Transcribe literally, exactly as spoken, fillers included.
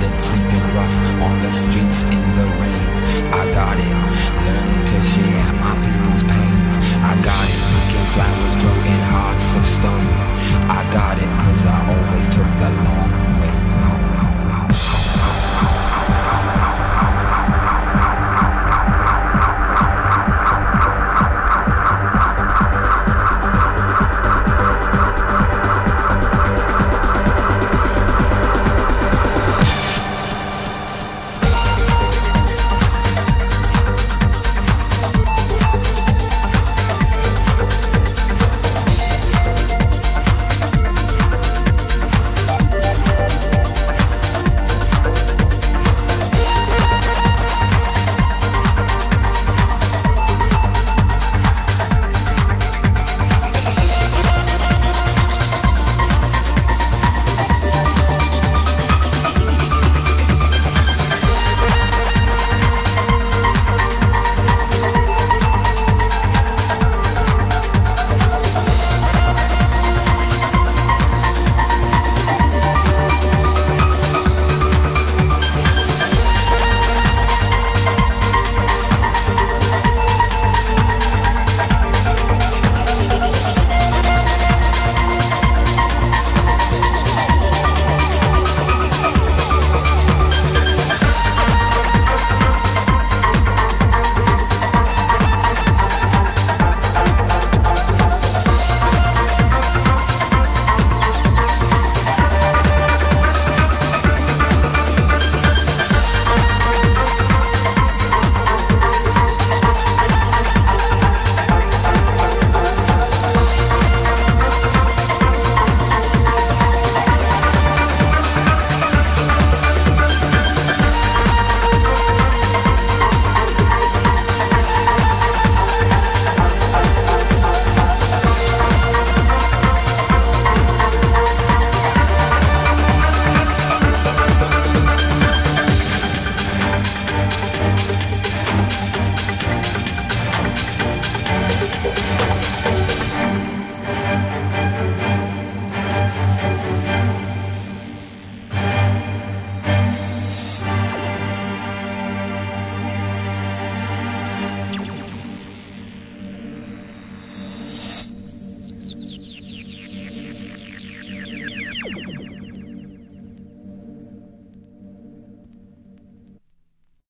got it, sleeping rough on the streets in the rain. I got it, learning to share my pain.